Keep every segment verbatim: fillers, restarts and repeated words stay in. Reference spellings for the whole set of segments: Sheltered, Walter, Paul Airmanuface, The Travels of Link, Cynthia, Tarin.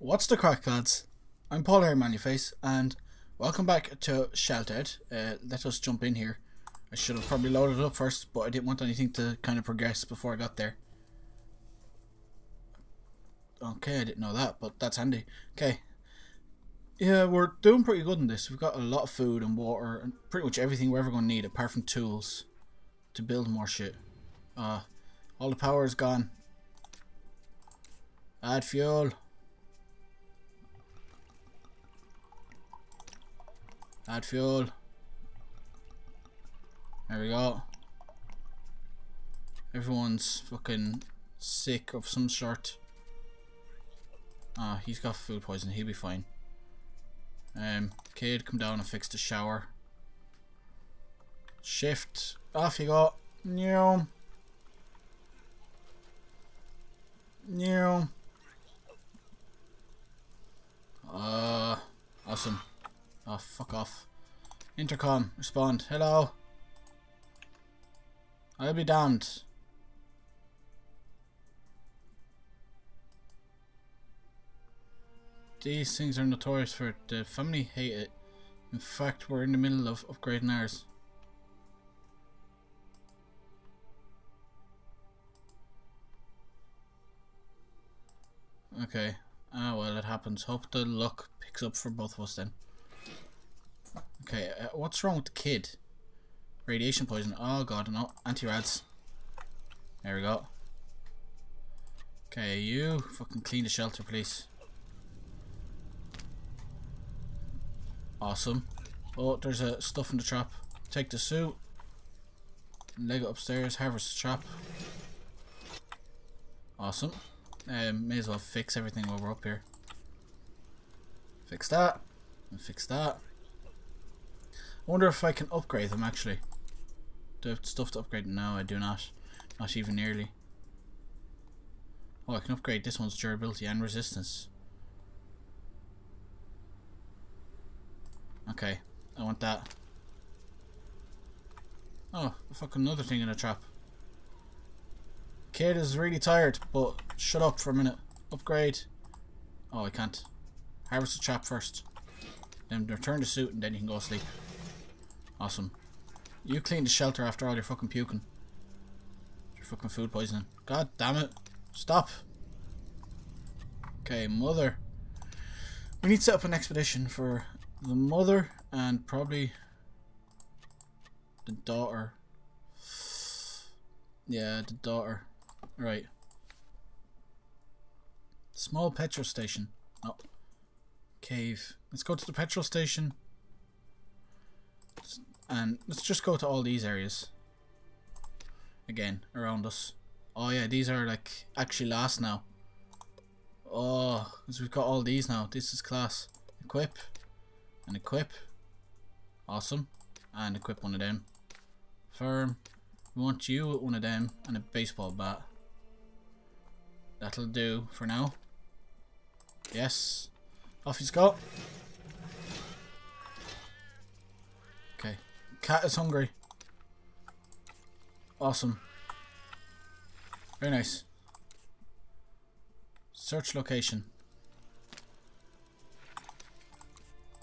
What's the crack, lads? I'm Paul Airmanuface, and welcome back to Sheltered. Uh, let us jump in here. I should have probably loaded it up first, but I didn't want anything to kind of progress before I got there. Okay, I didn't know that, but that's handy. Okay. Yeah, we're doing pretty good in this. We've got a lot of food and water and pretty much everything we're ever going to need apart from tools to build more shit. Uh, all the power is gone. Add fuel. Add fuel. There we go. Everyone's fucking sick of some sort. Ah, he's got food poisoning. He'll be fine. Um, kid, come down and fix the shower. Shift. Off you go. New. New. Uh, awesome. Oh, fuck off. Intercom, respond. Hello. I'll be damned. These things are notorious for it. The family hate it. In fact, we're in the middle of upgrading ours. Okay. Ah, well, it happens. Hope the luck picks up for both of us then. Okay, uh, what's wrong with the kid? Radiation poison. Oh god, no. Anti-rads. There we go. Okay, you fucking clean the shelter, please. Awesome. Oh, there's a uh, stuff in the trap. Take the suit. Leg it upstairs. Harvest the trap. Awesome. Um, may as well fix everything while we're up here. Fix that. And fix that. I wonder if I can upgrade them actually. Do I have stuff to upgrade? No, I do not. Not even nearly. Oh, I can upgrade this one's durability and resistance. Okay, I want that. Oh, fucking another thing in a trap. Kid is really tired, but shut up for a minute. Upgrade. Oh, I can't. Harvest the trap first. Then return the suit and then you can go sleep. Awesome. You clean the shelter after all your fucking puking. Your fucking food poisoning. God damn it. Stop. Okay, mother. We need to set up an expedition for the mother and probably the daughter. Yeah, the daughter. Right. Small petrol station. Oh. Cave. Let's go to the petrol station. And let's just go to all these areas again around us. Oh yeah, these are like actually last now. Oh, because we've got all these now. This is class. Equip and equip. Awesome. And equip one of them. Firm. We want you with one of them and a baseball bat. That'll do for now. Yes. Off you go. Okay. Cat is hungry. Awesome. Very nice. Search location.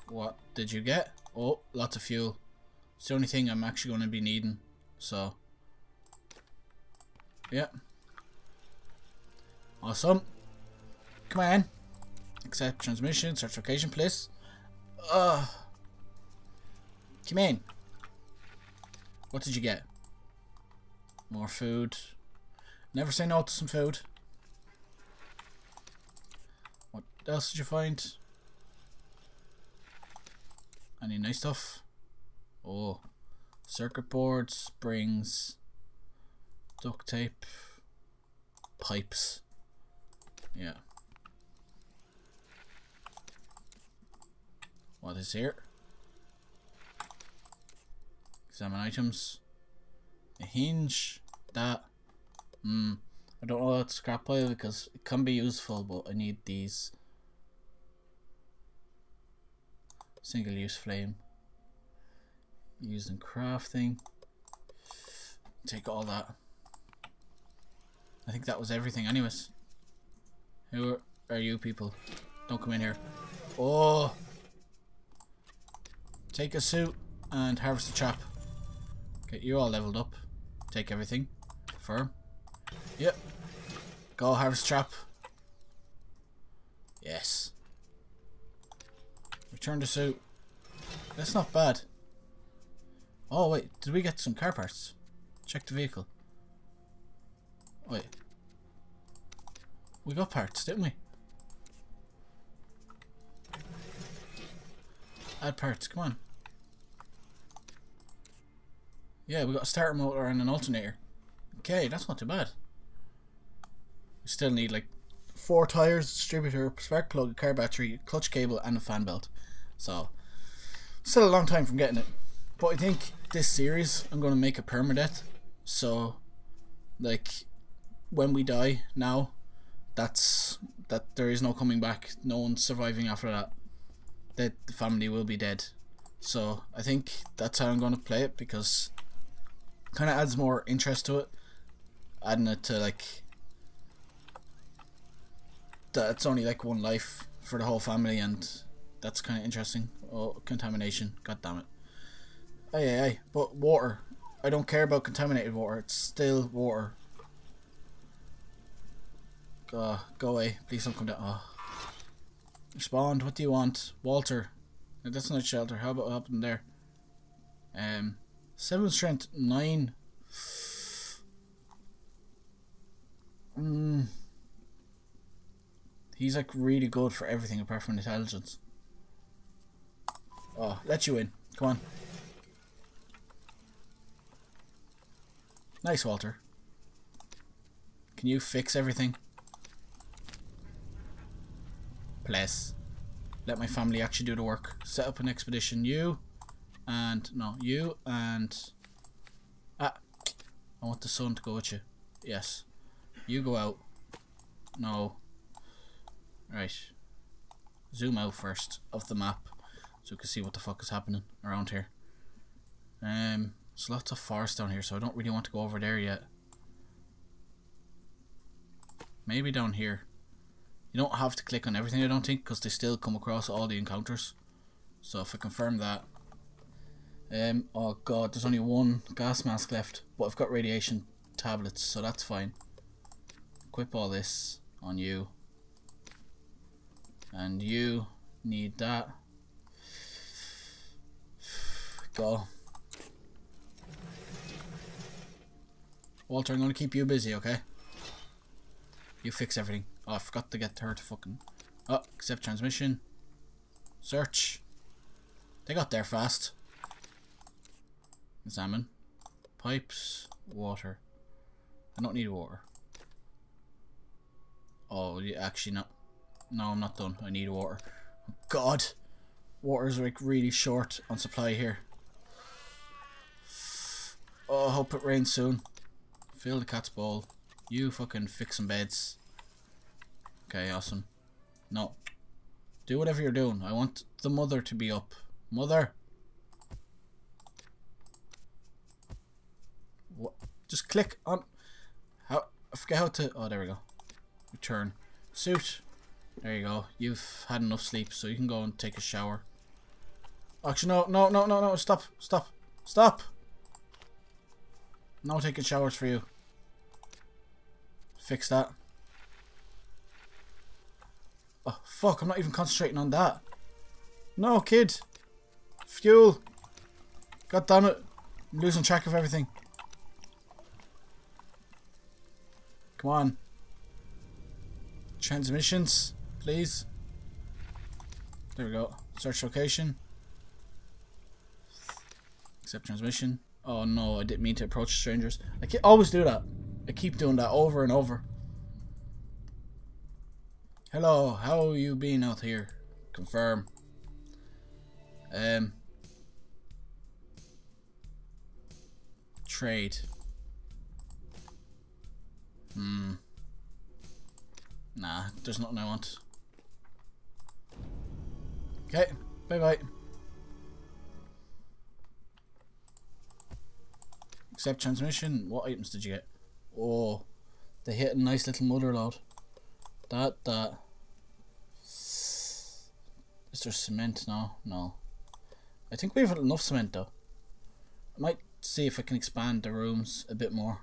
What did you get? Oh, lots of fuel. It's the only thing I'm actually going to be needing. So. Yep. Yeah. Awesome. Come on. Accept transmission. Search location, please. Ugh. Come in. What did you get? More food. Never say no to some food. What else did you find? Any nice stuff? Oh. Circuit boards, springs, duct tape, pipes. Yeah. What is here? Examine items. A hinge. That. Hmm. I don't know about scrap pile because it can be useful, but I need these. Single use flame. Used in crafting. Take all that. I think that was everything anyways. Who are, are you people? Don't come in here. Oh. Take a suit and harvest the chop. Get you all leveled up. Take everything. Firm. Yep. Go harvest chop. Yes. Return the suit. That's not bad. Oh wait, did we get some car parts? Check the vehicle. Wait. We got parts, didn't we? Add parts, come on. Yeah, we got a starter motor and an alternator. Okay, that's not too bad. We still need like four tires, distributor, spark plug, a car battery, clutch cable and a fan belt. So, still a long time from getting it. But I think this series, I'm going to make a permadeath. So, like, when we die now, that's, that there is no coming back. No one's surviving after that. That the family will be dead. So, I think that's how I'm going to play it, because it kind of adds more interest to it. Adding it to, like, that it's only, like, one life for the whole family, and that's kind of interesting. Oh, contamination. God damn it. Aye, aye, aye. But water. I don't care about contaminated water. It's still water. Go, go away. Please don't come down. Oh. Respond. What do you want? Walter. No, that's not shelter. How about what happened there? Um, seven strength. Nine. Mm. He's like really good for everything apart from intelligence. Oh, let you in. Come on. Nice, Walter. Can you fix everything? Please. Let my family actually do the work. Set up an expedition. You and no, you and ah, I want the son to go with you. Yes. You go out. No. Right. Zoom out first of the map so we can see what the fuck is happening around here. Um, there's lots of forest down here, so I don't really want to go over there yet. Maybe down here. You don't have to click on everything, I don't think, because they still come across all the encounters. So if I confirm that, um, oh god, there's only one gas mask left, but I've got radiation tablets, so that's fine. Equip all this on you, and you need that. Go, Walter. I'm gonna keep you busy, okay? You fix everything. Oh, I forgot to get her to fucking... Oh, accept transmission. Search. They got there fast. Examine. Pipes. Water. I don't need water. Oh, actually not. No, I'm not done. I need water. God. Water's like really short on supply here. Oh, I hope it rains soon. Fill the cat's bowl. You fucking fix some beds. Okay, awesome. No. Do whatever you're doing. I want the mother to be up. Mother! What? Just click on... How? I forget how to... Oh, there we go. Return. Suit. There you go. You've had enough sleep, so you can go and take a shower. Actually, no, no, no, no, no. Stop. Stop. Stop! No taking showers for you. Fix that. Oh, fuck, I'm not even concentrating on that. No, kid. Fuel. God damn it. I'm losing track of everything. Come on. Transmissions, please. There we go. Search location. Accept transmission. Oh, no, I didn't mean to approach strangers. I can't always do that. I keep doing that over and over. Hello, how are you being out here? Confirm. Um, trade. Hmm. Nah, there's nothing I want. Okay, bye bye. Accept transmission. What items did you get? Oh, they hit a nice little mother load. That, that. Is there cement now? No. I think we have enough cement though. I might see if I can expand the rooms a bit more.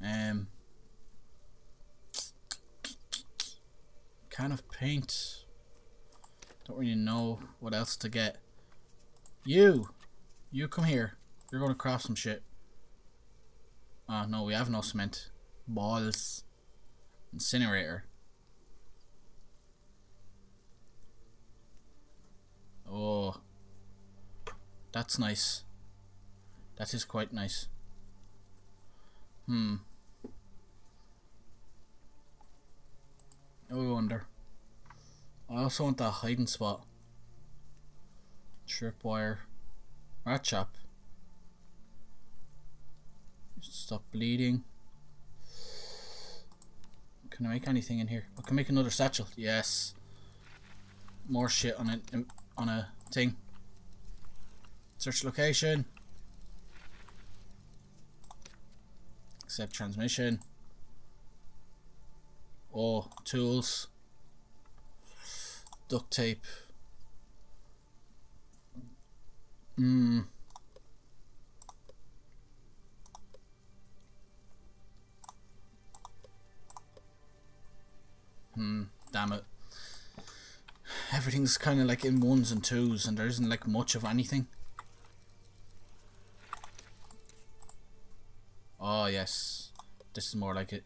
Um, can of paint. Don't really know what else to get. You! You come here. You're going to craft some shit. Ah, oh, no, we have no cement. Balls. Incinerator. Oh. That's nice. That is quite nice. Hmm. I wonder. I also want that hiding spot. Tripwire. Rat trap. Stop bleeding. Can I make anything in here? I can make another satchel. Yes. More shit on a on a thing. Search location. Accept transmission. Oh, tools. Duct tape. Hmm. Hmm, damn it. Everything's kind of like in ones and twos and there isn't like much of anything. Oh yes, this is more like it.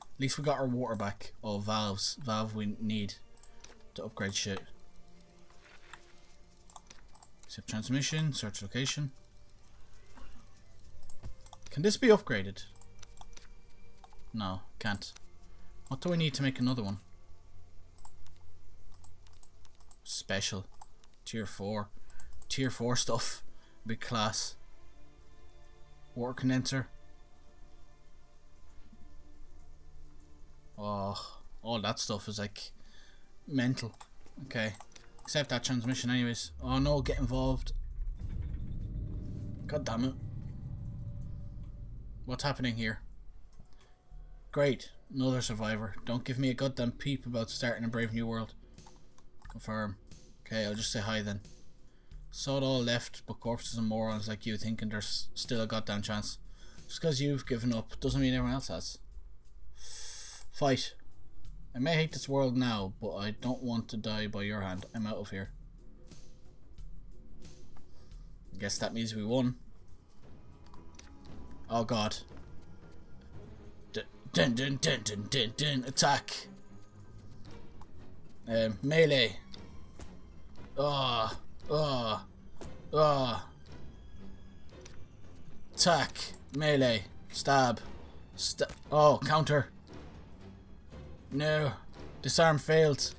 At least we got our water back. Oh, valves. Valve we need to upgrade shit. Accept transmission, search location. Can this be upgraded? No, can't. What do we need to make another one? Special. Tier four. Tier four stuff. Big class. Water condenser. Oh, all that stuff is like mental. Okay. Accept that transmission anyways. Oh no, get involved. God damn it. What's happening here? Great. Another survivor. Don't give me a goddamn peep about starting a brave new world. Confirm. Okay, I'll just say hi then. So it all left, but corpses and morons like you thinking there's still a goddamn chance. Just because you've given up doesn't mean everyone else has. Fight. I may hate this world now, but I don't want to die by your hand. I'm out of here. I guess that means we won. Oh god. Dun dun dun dun dun dun, attack! Um, melee! Ah! Ah! Ah! Attack! Melee! Stab! Stab! Oh, counter! No! Disarm failed!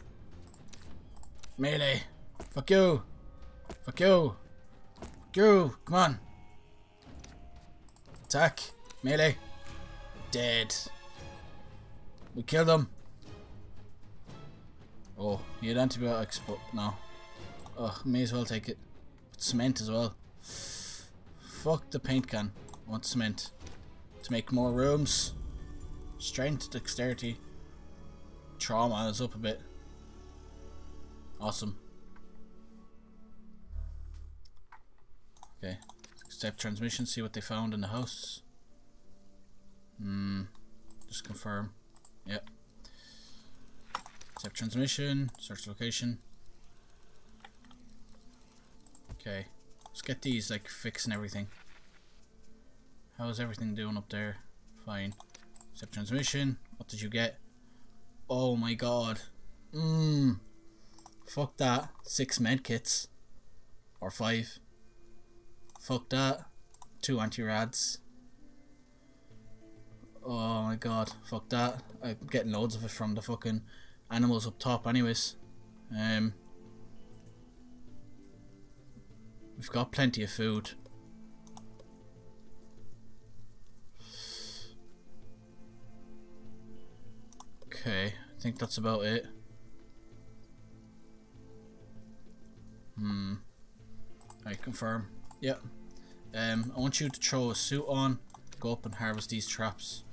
Melee! Fuck you! Fuck you! Fuck you! Come on! Attack! Melee! Dead! We killed him. Oh, he had antibiotics, but no. Oh, may as well take it. But cement as well. Fuck the paint can. I want cement. To make more rooms. Strength, dexterity. Trauma is up a bit. Awesome. Okay. Accept transmission, see what they found in the house. Hmm. Just confirm. Yep. Accept transmission, search location. Okay. Let's get these, like, fixing everything. How is everything doing up there? Fine. Accept transmission. What did you get? Oh my god. Mmm. Fuck that. Six med kits. Or five. Fuck that. Two anti-rads. Oh my god, fuck that. I'm getting loads of it from the fucking animals up top anyways. Um, we've got plenty of food. Okay, I think that's about it. Hmm. I confirm. Yep. Um, I want you to throw a suit on, go up and harvest these traps.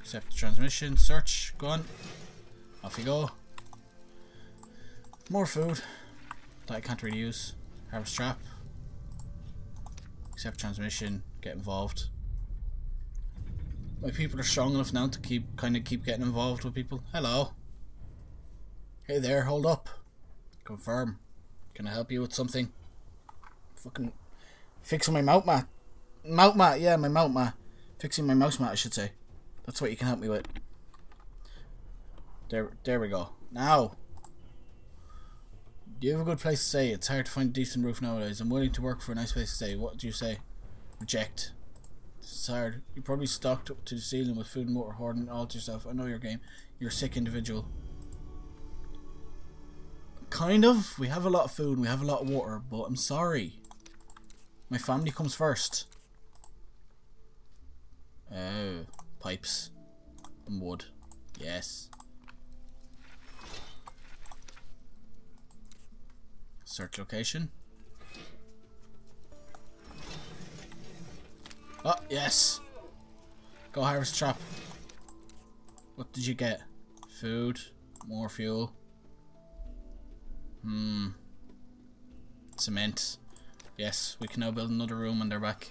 Accept the transmission, search, go on. Off you go. More food that I can't really use. Harvest trap. Accept transmission. Get involved. My people are strong enough now to keep kind of keep getting involved with people. Hello. Hey there, hold up. Confirm. Can I help you with something? Fucking fixing my mount mat. Mount mat, yeah, my mount mat. Fixing my mouse mat, I should say. That's what you can help me with. There, there we go. Now, do you have a good place to stay? It's hard to find a decent roof nowadays. I'm willing to work for a nice place to stay. What do you say? Reject. It's hard. You're probably stocked up to the ceiling with food and water hoarding all to yourself. I know your game. You're a sick individual. Kind of. We have a lot of food and we have a lot of water, but I'm sorry. My family comes first. Oh. Pipes. And wood. Yes. Search location. Oh, yes. Go harvest trap. What did you get? Food. More fuel. Hmm. Cement. Yes, we can now build another room on their back.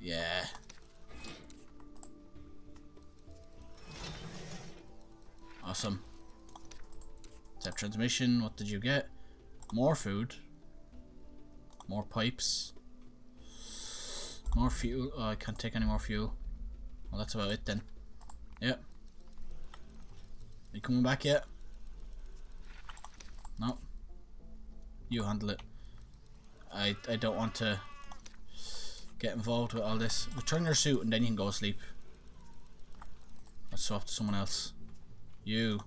Yeah. Awesome. Accept transmission. What did you get? More food. More pipes. More fuel. Oh, I can't take any more fuel. Well, that's about it then. Yep. Are you coming back yet? No. You handle it. I I don't want to get involved with all this. Return your suit and then you can go sleep. Let's swap to someone else. You.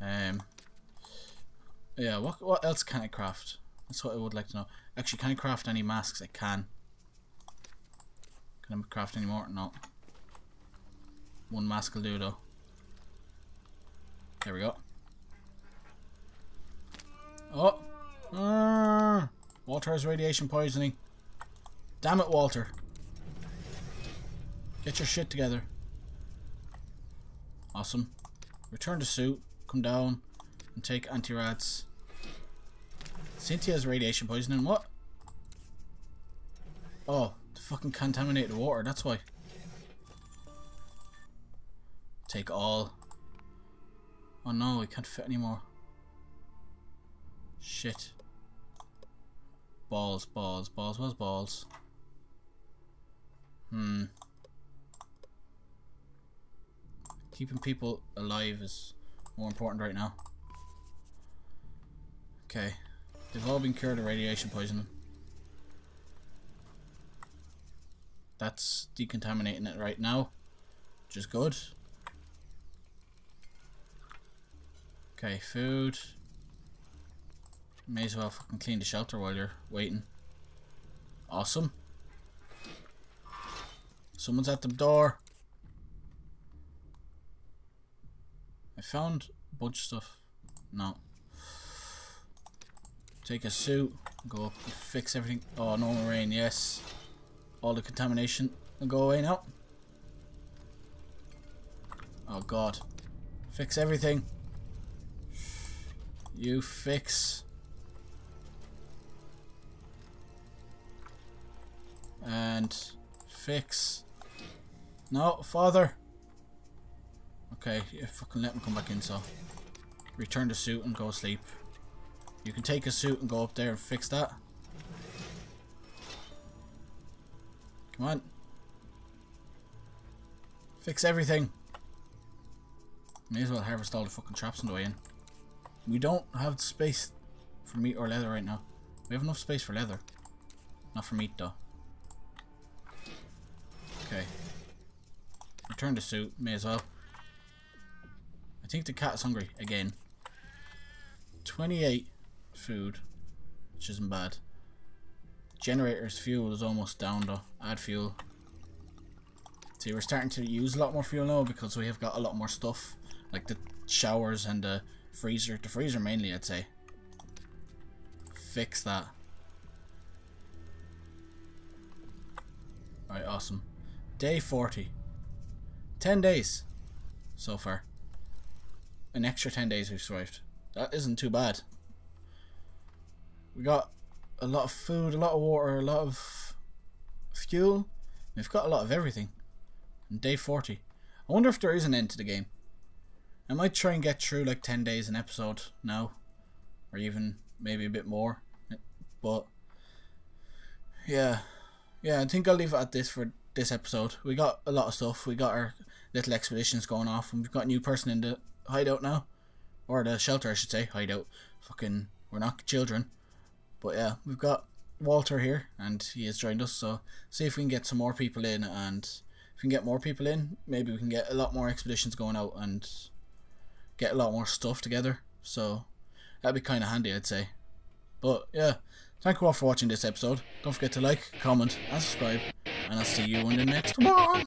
Um. Yeah. What What else can I craft? That's what I would like to know. Actually, can I craft any masks? I can. Can I craft any more? No. One mask will do though. There we go. Oh, uh, Walter has radiation poisoning. Damn it, Walter. Get your shit together. Awesome. Return to suit. Come down and take anti-rads. Cynthia has radiation poisoning. What? Oh, the fucking contaminated water. That's why. Take all. Oh no, we can't fit anymore. Shit. Balls, balls, balls, balls, balls. Hmm. Keeping people alive is more important right now. Okay. They've all been cured of radiation poisoning. That's decontaminating it right now, which is good. Okay, food. May as well fucking clean the shelter while you're waiting. Awesome. Someone's at the door. I found a bunch of stuff. No. Take a suit. Go up and fix everything. Oh, normal rain, yes. All the contamination will go away now. Oh god. Fix everything. You fix. And fix. No, father. Okay, yeah, fucking let him come back in. So, return the suit and go sleep. You can take a suit and go up there and fix that. Come on. Fix everything. May as well harvest all the fucking traps on the way in. We don't have space for meat or leather right now. We have enough space for leather, not for meat though. Okay. Return the suit. May as well. I think the cat's hungry. Again. twenty-eight food. Which isn't bad. Generator's fuel is almost down though. Add fuel. See, we're starting to use a lot more fuel now because we have got a lot more stuff. Like the showers and the freezer. The freezer mainly, I'd say. Fix that. Alright, awesome. Day forty. ten days so far. an extra ten days we've survived. That isn't too bad. We got a lot of food, a lot of water, a lot of fuel. We've got a lot of everything. And day forty. I wonder if there is an end to the game. I might try and get through like ten days an episode now. Or even maybe a bit more. But yeah. Yeah, I think I'll leave it at this for this episode. We got a lot of stuff. We got our little expeditions going off. And we've got a new person in the hideout now. Or the shelter, I should say. Hideout. Fucking, we're not children. But yeah, we've got Walter here, and he has joined us, so see if we can get some more people in, and if we can get more people in, maybe we can get a lot more expeditions going out and get a lot more stuff together, so that'd be kind of handy, I'd say. But yeah, thank you all for watching this episode. Don't forget to like, comment, and subscribe, and I'll see you in the next one!